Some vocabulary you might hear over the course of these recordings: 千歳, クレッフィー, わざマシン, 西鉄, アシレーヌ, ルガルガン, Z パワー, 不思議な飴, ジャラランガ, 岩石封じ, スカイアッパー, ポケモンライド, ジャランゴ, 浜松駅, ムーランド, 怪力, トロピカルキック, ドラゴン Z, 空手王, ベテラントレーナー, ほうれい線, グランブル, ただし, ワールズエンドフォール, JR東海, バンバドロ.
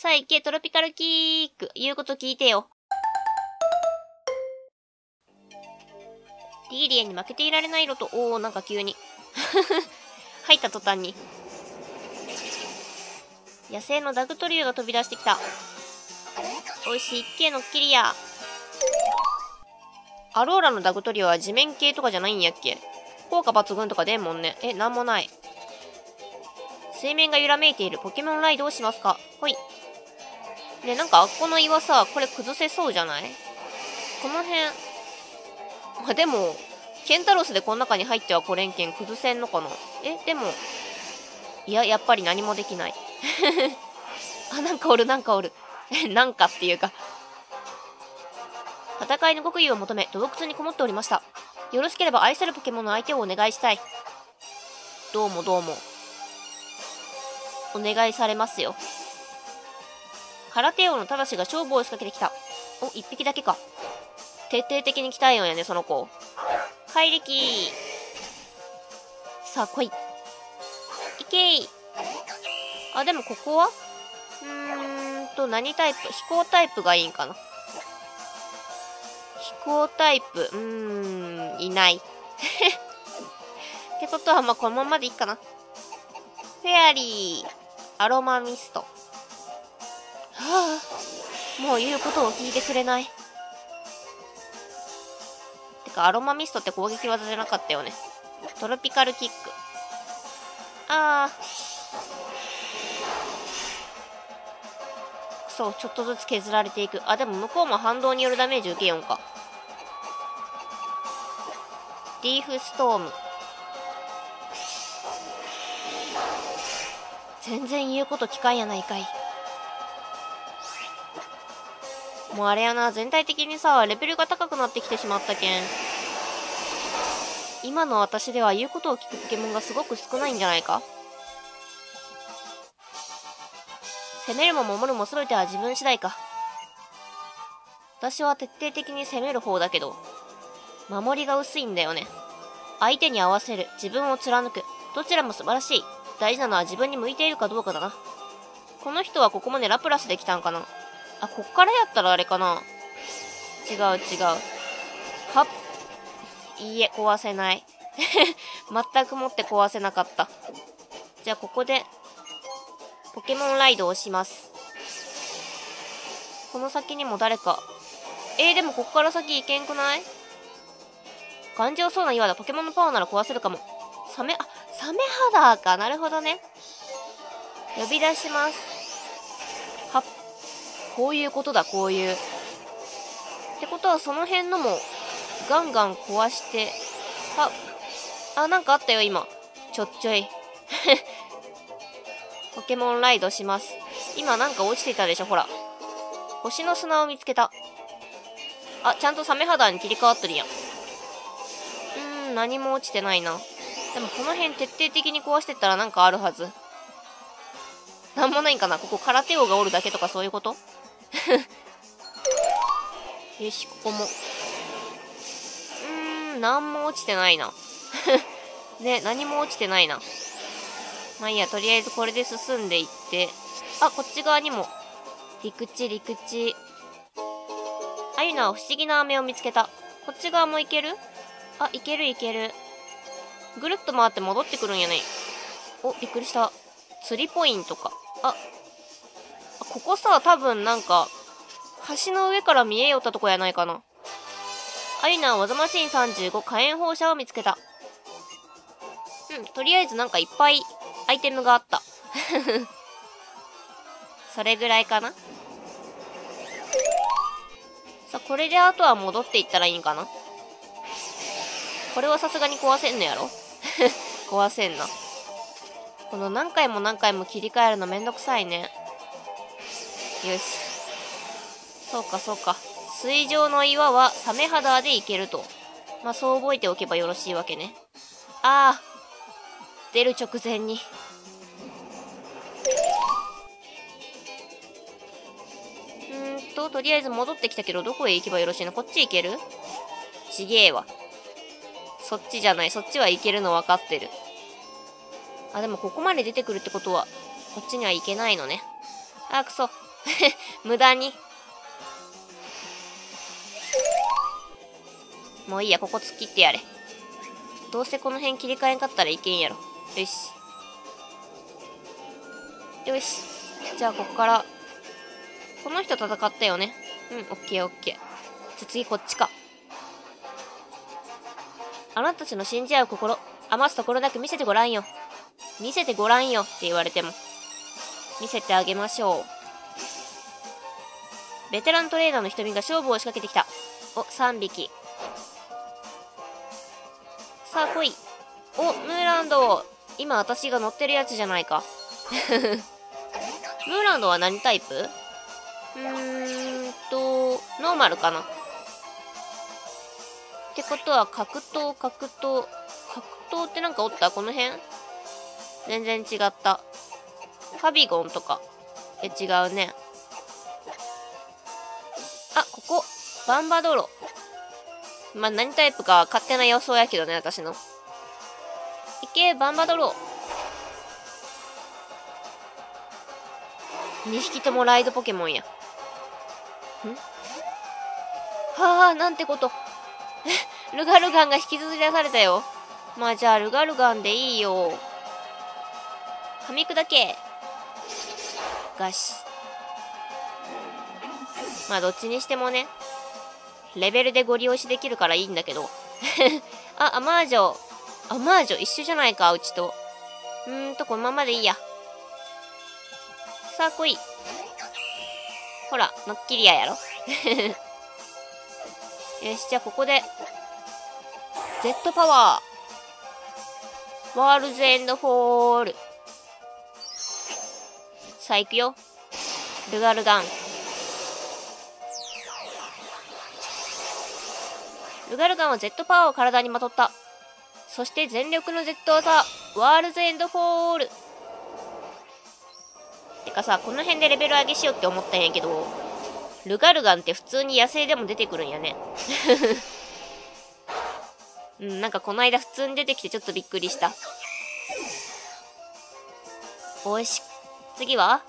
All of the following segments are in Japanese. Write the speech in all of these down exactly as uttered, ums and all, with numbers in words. さあ行け、トロピカルキック。言うこと聞いてよ。リーリエに負けていられない色と、おー、なんか急に。入った途端に。野生のダグトリューが飛び出してきた。美味しい、一気のっきりや。アローラのダグトリューは地面系とかじゃないんやっけ。効果抜群とか出んもんね。え、なんもない。水面が揺らめいている。ポケモンライドをしますか。ほい。ね、なんかあっこの岩さ、これ崩せそうじゃない？この辺。まあ、でも、ケンタロスでこの中に入ってはこれんけん崩せんのかな。え、でも、いや、やっぱり何もできない。あ、なんかおる、なんかおる。え、なんかっていうか。戦いの極意を求め、洞窟にこもっておりました。よろしければ愛するポケモンの相手をお願いしたい。どうもどうも。お願いされますよ。空手王のただしが勝負を仕掛けてきた。お、一匹だけか。徹底的に鍛えようやね、その子。怪力。さあ、来い。いけい。あ、でもここはうーんと、何タイプ？飛行タイプがいいんかな。飛行タイプ、うーん、いない。ってことは、まあ、このままでいいかな。フェアリー、アロマミスト。はあ、もう言うことを聞いてくれない。てか、アロマミストって攻撃技じゃなかったよね。トロピカルキック。ああ。そう、ちょっとずつ削られていく。あ、でも向こうも反動によるダメージ受けよんか。リーフストーム。全然言うこと聞かんやないかい。もうあれやな、全体的にさ、レベルが高くなってきてしまったけん、今の私では言うことを聞くポケモンがすごく少ないんじゃないか。攻めるも守るも全ては自分次第か。私は徹底的に攻める方だけど、守りが薄いんだよね。相手に合わせる、自分を貫く、どちらも素晴らしい。大事なのは自分に向いているかどうかだな。この人はここまでラプラスできたんかな。あ、こっからやったらあれかな。違う違う。はっ。いいえ、壊せない。全くもって壊せなかった。じゃあここで、ポケモンライドをします。この先にも誰か。えー、でもこっから先行けんくない？頑丈そうな岩だ。ポケモンのパワーなら壊せるかも。サメ、あ、サメ肌か。なるほどね。呼び出します。はっ。こういうことだ、こういう。ってことは、その辺のも、ガンガン壊して、あ、あ、なんかあったよ、今。ちょっちょい。ポケモンライドします。今なんか落ちていたでしょ、ほら。星の砂を見つけた。あ、ちゃんとサメ肌に切り替わってるやん。うーん、何も落ちてないな。でもこの辺徹底的に壊してったらなんかあるはず。なんもないんかな。ここ空手王がおるだけとかそういうこと？よし、ここも。うーん、なんも落ちてないな。ね、何も落ちてないな。まあいいや、とりあえずこれで進んでいって。あ、こっち側にも。陸地、陸地。あゆなは不思議な飴を見つけた。こっち側も行ける？あ、行ける行ける。ぐるっと回って戻ってくるんやね。お、びっくりした。釣りポイントか。あ、ここさ、多分なんか、橋の上から見えよったとこやないかな。アイナはわざマシンさんじゅうご火炎放射を見つけた。うん、とりあえずなんかいっぱいアイテムがあった。それぐらいかな。さ、これであとは戻っていったらいいんかな。これはさすがに壊せんのやろ。壊せんな。この何回も何回も切り替えるのめんどくさいね。よし。そうかそうか。水上の岩はサメ肌でいけると。まあそう覚えておけばよろしいわけね。ああ。出る直前に。んーと、とりあえず戻ってきたけど、どこへ行けばよろしいの？こっち行ける？ちげえわ。そっちじゃない。そっちは行けるの分かってる。あ、でもここまで出てくるってことは、こっちには行けないのね。あ、くそ。無駄に。もういいや、ここ突っ切ってやれ。どうせこの辺切り替えんかったらいけんやろ。よし。よし。じゃあ、ここから。この人戦ったよね。うん、オッケーオッケー。じゃあ次、こっちか。あなたたちの信じ合う心、余すところなく見せてごらんよ。見せてごらんよって言われても。見せてあげましょう。ベテラントレーナーの瞳が勝負を仕掛けてきた。お、さんびき。さあ来い。お、ムーランド。今私が乗ってるやつじゃないか。ムーランドは何タイプ？うーんと、ノーマルかな。ってことは格闘、格闘、格闘ってなんかおった？この辺？全然違った。ファビゴンとか。え、違うね。あ、ここ。バンバドロ。まあ、何タイプか勝手な予想やけどね、私の。いけ、バンバドロ。にひきともライドポケモンや。ん？はあ、なんてこと。え、ルガルガンが引きずり出されたよ。まあ、じゃあ、ルガルガンでいいよ。噛み砕け。ガシ。まあ、どっちにしてもね。レベルでご利用しできるからいいんだけど。あ、アマージョ。アマージョ一緒じゃないか、うちと。うーんと、このままでいいや。さあ、来い。ほら、のっきりややろ。よし、じゃあここで。Z パワー。ワールズエンドフォール。さあ、行くよ。ルガルガン。ルガルガンは Z パワーを体にまとった。そして全力の Z 技、ワールズエンドフォール。てかさ、この辺でレベル上げしようって思ったんやけど、ルガルガンって普通に野生でも出てくるんやね。うん、なんかこの間普通に出てきてちょっとびっくりした。おいし、次は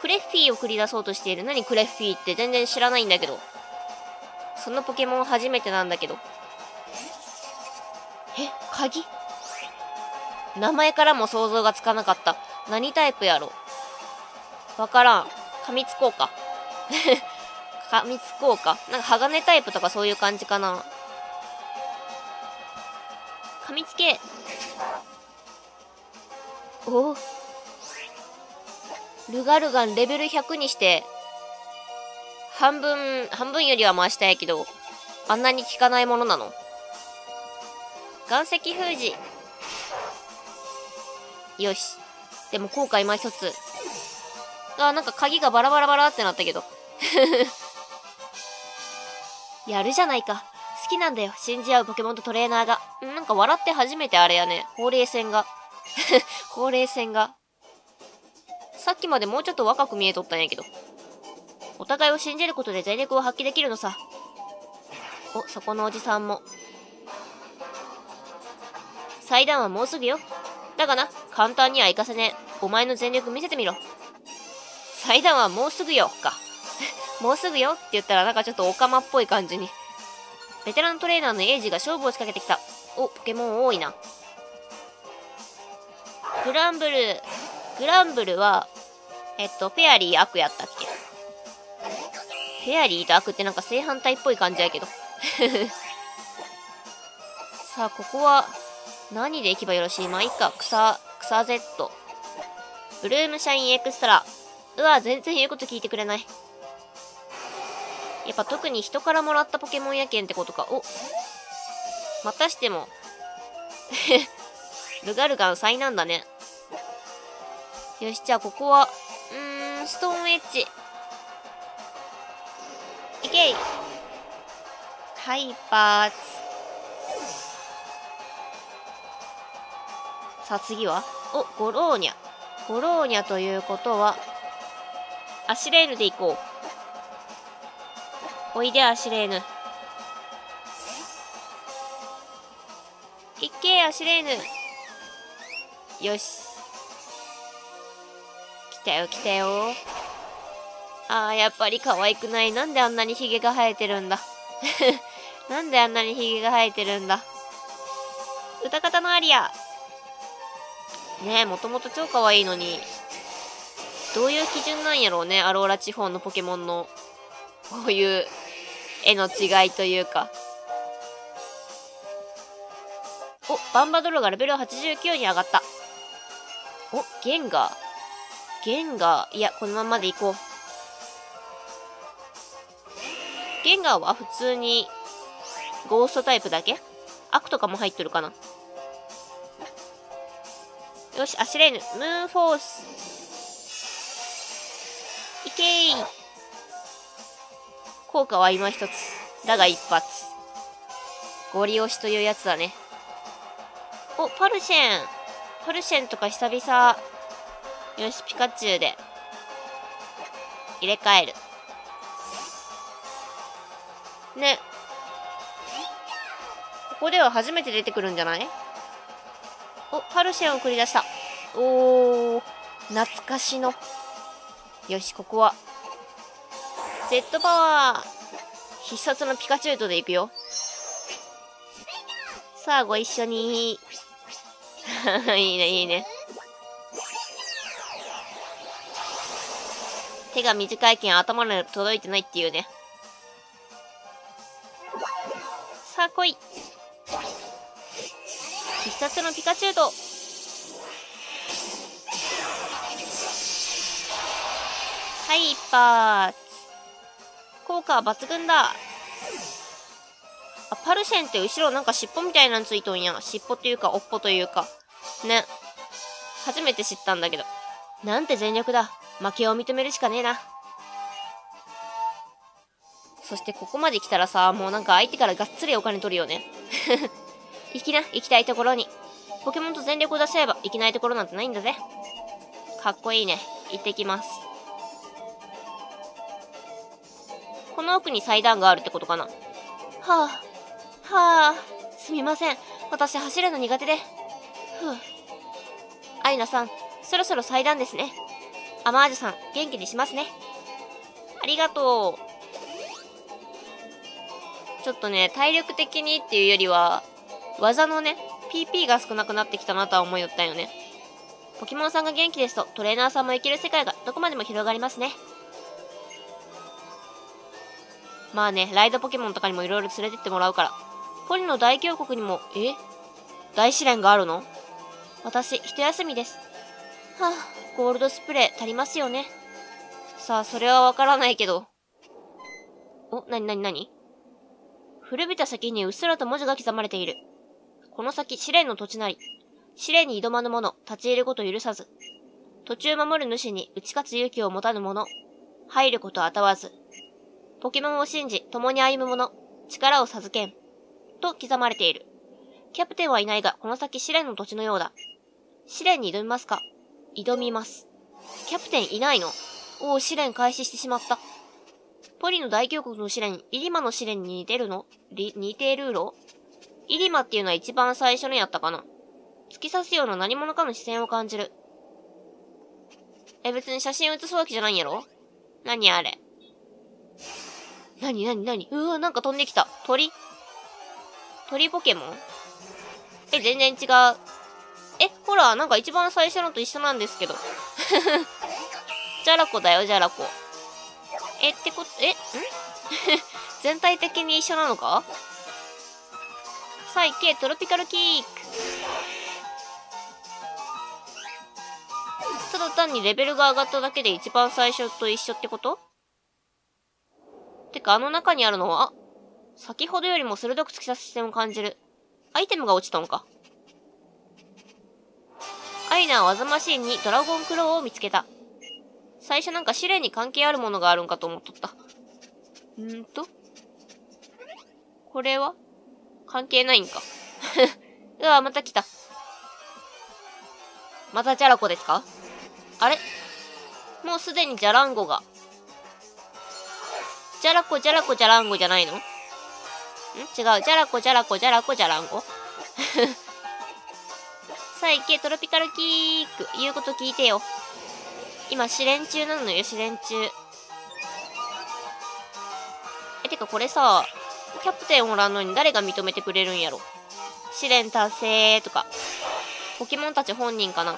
クレッフィーを繰り出そうとしている。何クレッフィーって全然知らないんだけど。そのポケモン初めてなんだけど。え、鍵？名前からも想像がつかなかった。何タイプやろ？わからん。噛みつこうか。噛みつこうか。なんか鋼タイプとかそういう感じかな。噛みつけ。おお。ルガルガンレベルひゃくにして、半分、半分よりは回したいけど、あんなに効かないものなの。岩石封じ。よし。でも効果今一つ。あ、なんか鍵がバラバラバラってなったけど。やるじゃないか。好きなんだよ。信じ合うポケモンとトレーナーが。なんか笑って初めてあれやね。ほうれい線が。ほうれい線が。さっきまでもうちょっと若く見えとったんやけど。お互いを信じることで財力を発揮できるのさ。お、そこのおじさんも。祭壇はもうすぐよ。だがな、簡単にはいかせねえ。お前の全力見せてみろ。祭壇はもうすぐよ、か。もうすぐよって言ったらなんかちょっとオカマっぽい感じに。ベテラントレーナーのエイジが勝負を仕掛けてきた。お、ポケモン多いな。グランブル、グランブルは、えっと、フェアリー、アクやったっけ？フェアリーとアクってなんか正反対っぽい感じやけど。さあ、ここは何で行けばよろしい？まあ、いいか。草、草 Z。ブルームシャインエクストラ。うわ、全然言うこと聞いてくれない。やっぱ特に人からもらったポケモンやけんってことか。お、またしても。ルガルガン災難だね。よし、じゃあここは、うーん、ストーンエッジ。いけい。はい、一発。さあ、次は？お、ゴローニャ。ゴローニャということは、アシレーヌで行こう。おいで、アシレーヌ。いけ、アシレーヌ。よし。来来たよ来たよ。あー、やっぱり可愛くない。なんであんなにヒゲが生えてるんだなんであんなにヒゲが生えてるんだ。歌方のアリアねえ、もともと超可愛いのに、どういう基準なんやろうね、アローラ地方のポケモンのこういう絵の違いというか。お、バンバドロがレベルはちじゅうきゅうに上がった。お、ゲンガーゲンガーいや、このままでいこう。ゲンガーは普通にゴーストタイプだけ？悪とかも入っとるかな。よし、アシレーヌ、ムーンフォース。いけー。効果は今一つ。だが一発。ゴリ押しというやつだね。お、パルシェン。パルシェンとか久々。よし、ピカチュウで。入れ替える。ね。ここでは初めて出てくるんじゃない？お、パルシェンを繰り出した。おー、懐かしの。よし、ここは。Z パワー。必殺のピカチュウとでいくよ。さあ、ご一緒に。いいね、いいね。手が短いけん頭に届いてないっていうね。さあ、来い。必殺のピカチュウとはい一発、効果は抜群だ。あ、パルシェンって後ろなんか尻尾みたいなのついとんや。尻尾というか尾っぽというかね、初めて知ったんだけど。なんて全力だ。負けを認めるしかねえな。そしてここまで来たらさ、もうなんか相手からがっつりお金取るよね行きな、行きたいところに。ポケモンと全力を出し合えば行けないところなんてないんだぜ。かっこいいね。行ってきます。この奥に祭壇があるってことかな。はあ、はあ、すみません。私走るの苦手で。ふう。アイナさん、そろそろ祭壇ですね。アマージュさん、元気にしますね。ありがとう。ちょっとね、体力的にっていうよりは、技のね、ピーピー が少なくなってきたなとは思いよったんよね。ポケモンさんが元気ですと、トレーナーさんも生きる世界がどこまでも広がりますね。まあね、ライドポケモンとかにもいろいろ連れてってもらうから。ポリの大峡谷にも、え？大試練があるの？私、一休みです。はぁ、あ、ゴールドスプレー足りますよね。さあ、それはわからないけど。お、なになになに？古びた先にうっすらと文字が刻まれている。この先、試練の土地なり。試練に挑まぬ者、立ち入ること許さず。途中守る主に打ち勝つ勇気を持たぬ者。入ることあたわず。ポケモンを信じ、共に歩む者。力を授けん。と刻まれている。キャプテンはいないが、この先試練の土地のようだ。試練に挑みますか？挑みます。キャプテンいないの？おお、試練開始してしまった。ポリの大峡谷の試練、イリマの試練に似てるの？り、似てるろ？イリマっていうのは一番最初のやったかな。突き刺すような何者かの視線を感じる。え、別に写真写すわけじゃないんやろ？何あれ。何何何？うわ、なんか飛んできた。鳥？鳥ポケモン？え、全然違う。え、ほら、なんか一番最初のと一緒なんですけど。ジャラコだよ、ジャラコ。え、ってこと、え、ん全体的に一緒なのか？サイケトロピカルキック。ただ単にレベルが上がっただけで一番最初と一緒ってこと？てか、あの中にあるのは、先ほどよりも鋭く突き刺す視線を感じる。アイテムが落ちたのか。アイナは技マシーンにドラゴンクローを見つけた。最初なんか試練に関係あるものがあるんかと思っとった。んーと。これは関係ないんか。うわ、また来た。またジャラコですか？あれ？もうすでにジャランゴが。ジャラコ、ジャラコ、ジャランゴじゃないの？ん？違う。ジャラコ、ジャラコ、ジャラコ、ジャランゴ。さあ、行け、トロピカルキック。言うこと聞いてよ。今試練中なのよ、試練中。え、てかこれさ、キャプテンおらんのに誰が認めてくれるんやろ。試練達成とか。ポケモンたち本人かな。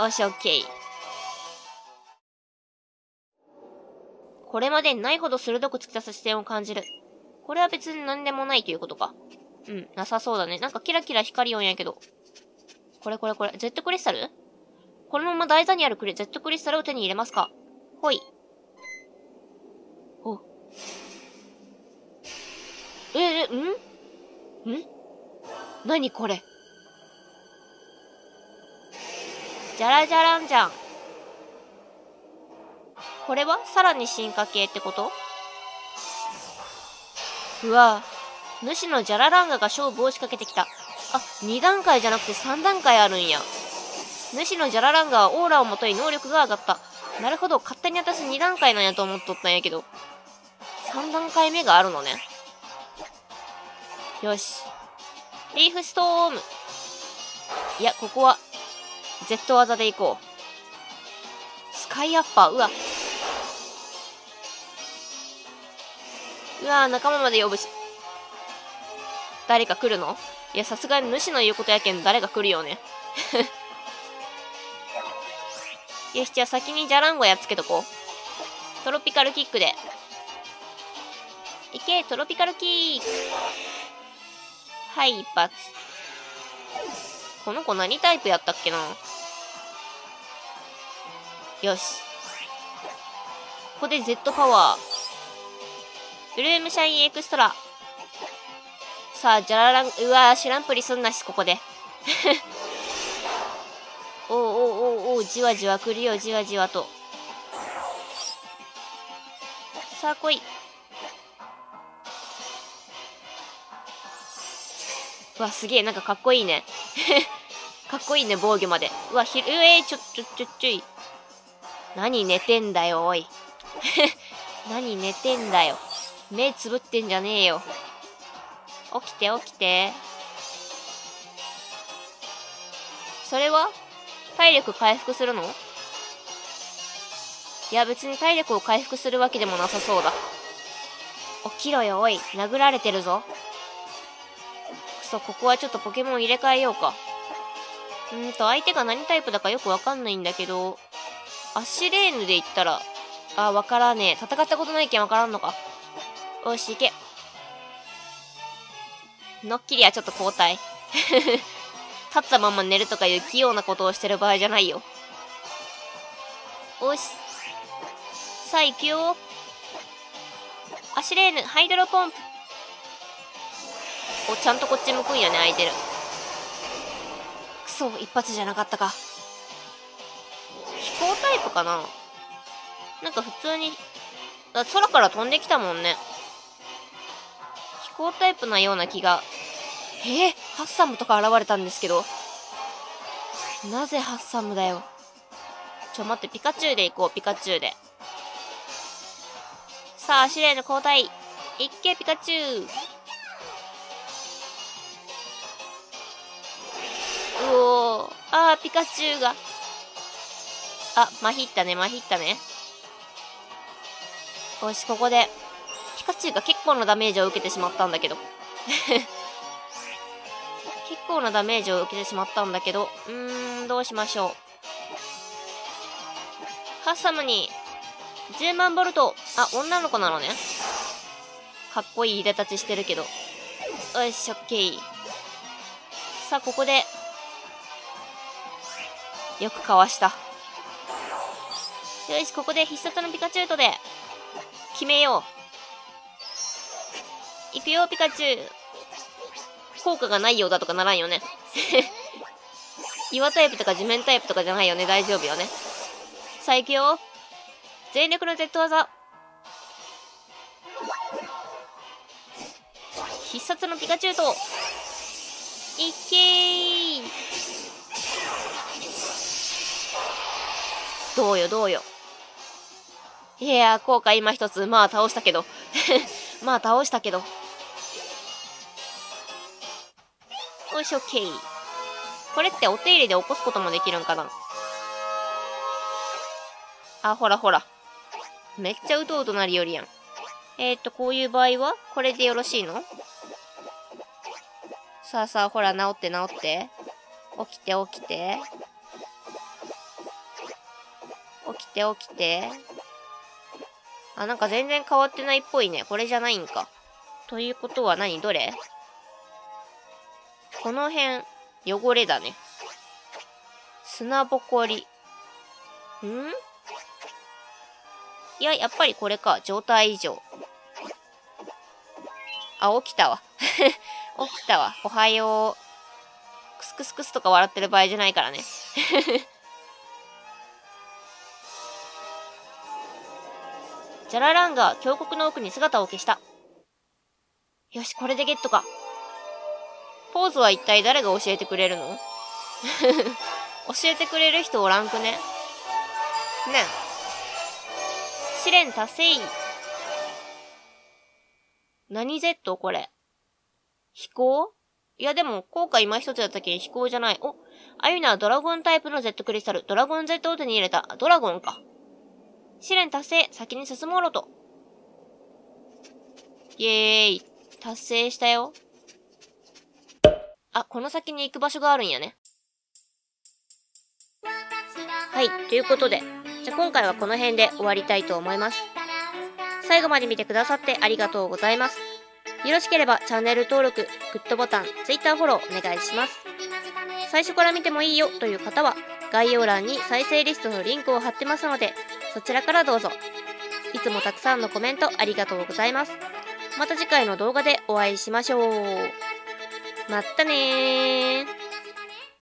よし、オッケー。これまでにないほど鋭く突き出す視線を感じる。これは別に何でもないということか。うん、なさそうだね。なんかキラキラ光るようんやけど。これこれこれ。ジェットクリスタル？このまま台座にあるクリジェットクリスタルを手に入れますか。ほい。お。え、え、ん？ん？何これ？じゃらじゃらんじゃん。これはさらに進化系ってこと？うわぁ。主のジャラランガが勝負を仕掛けてきた。あ、に段階じゃなくてさん段階あるんや。主のジャラランガはオーラをもとに能力が上がった。なるほど、勝手に私に段階なんやと思っとったんやけど。さん段階目があるのね。よし。リーフストーム。いや、ここは、Z 技でいこう。スカイアッパー、うわ。うわぁ、仲間まで呼ぶし。誰か来るの？いや、さすがに主の言うことやけん、誰か来るよね。よし、じゃあ先にジャランゴやっつけとこう。トロピカルキックで。いけ、トロピカルキック。はい、一発。この子何タイプやったっけな？よし。ここで Z パワー。ブルームシャインエクストラ。さあ、じゃららん、うわぁ、知らんぷりすんなし、ここで。おうおうおうおう、じわじわ来るよ、じわじわと。さあ、来い。うわ、すげえ、なんかかっこいいね。かっこいいね、防御まで。うわ、ひる、えー、ちょ、ちょ、ちょ、ちょい。何寝てんだよ、おい。何寝てんだよ。目つぶってんじゃねえよ。起きて起きて。それは体力回復するの？いや別に体力を回復するわけでもなさそうだ。起きろよおい。殴られてるぞ。くそ、ここはちょっとポケモン入れ替えようか。うーんと、相手が何タイプだかよくわかんないんだけど、アッシュレーヌで言ったら、あ、わからねえ。戦ったことないけんわからんのか。よし、行け。のっきりはちょっと交代。立ったまま寝るとかいう器用なことをしてる場合じゃないよ。よし。さあ、行くよ。アシレーヌ、ハイドロポンプ。お、ちゃんとこっち向くんやね、空いてる。くそ、一発じゃなかったか。飛行タイプかな？なんか普通に、だ空から飛んできたもんね。飛行タイプなような気が。えー、ハッサムとか現れたんですけど。なぜハッサムだよ。ちょ、待って、ピカチュウで行こう、ピカチュウで。さあ、試練の交代。いっけ、ピカチュウ。うおー。あー、ピカチュウが。あ、まひったね、まひったね。よし、ここで、ピカチュウが結構なダメージを受けてしまったんだけど。結構なダメージを受けてしまったんだけど、うーん、どうしましょう。ハッサムに、じゅうまんボルト。あ、女の子なのね。かっこいいいでたちしてるけど。よし、オッケー。さあ、ここで、よくかわした。よし、ここで必殺のピカチュウとで、決めよう。いくよ、ピカチュウ。効果がないようだとかならんよね。岩タイプとか地面タイプとかじゃないよね。大丈夫よね。さあ、いくよ。全力の Z 技。必殺のピカチュウと。いけー。どうよ、どうよ。いやー、効果今一つ、まあ倒したけど。まあ倒したけど。よし、オッケー。これってお手入れで起こすこともできるんかな？あ、ほらほら。めっちゃうとうとなりよりやん。えー、っと、こういう場合はこれでよろしいの？さあさあ、ほら、治って治って。起きて起きて。起きて起きて。あ、なんか全然変わってないっぽいね。これじゃないんか。ということは何？どれ？この辺、汚れだね。砂ぼこり。ん？いや、やっぱりこれか。状態異常。あ、起きたわ。起きたわ。おはよう。クスクスクスとか笑ってる場合じゃないからね。ジャラランが峡谷の奥に姿を消した。よし、これでゲットか。ポーズは一体誰が教えてくれるの？教えてくれる人おらんくね。ねえ。試練達成。何 Z？ これ。飛行？いやでも、効果今一つだったけん飛行じゃない。お、アユナはドラゴンタイプの Z クリスタル、ドラゴン Z を手に入れた。ドラゴンか。試練達成、先に進もうろと。イエーイ。達成したよ。あ、この先に行く場所があるんやね。はい、ということで、じゃあ今回はこの辺で終わりたいと思います。最後まで見てくださってありがとうございます。よろしければチャンネル登録、グッドボタン、Twitter フォローお願いします。最初から見てもいいよという方は、概要欄に再生リストのリンクを貼ってますので、そちらからどうぞ。いつもたくさんのコメントありがとうございます。また次回の動画でお会いしましょう。まったねー。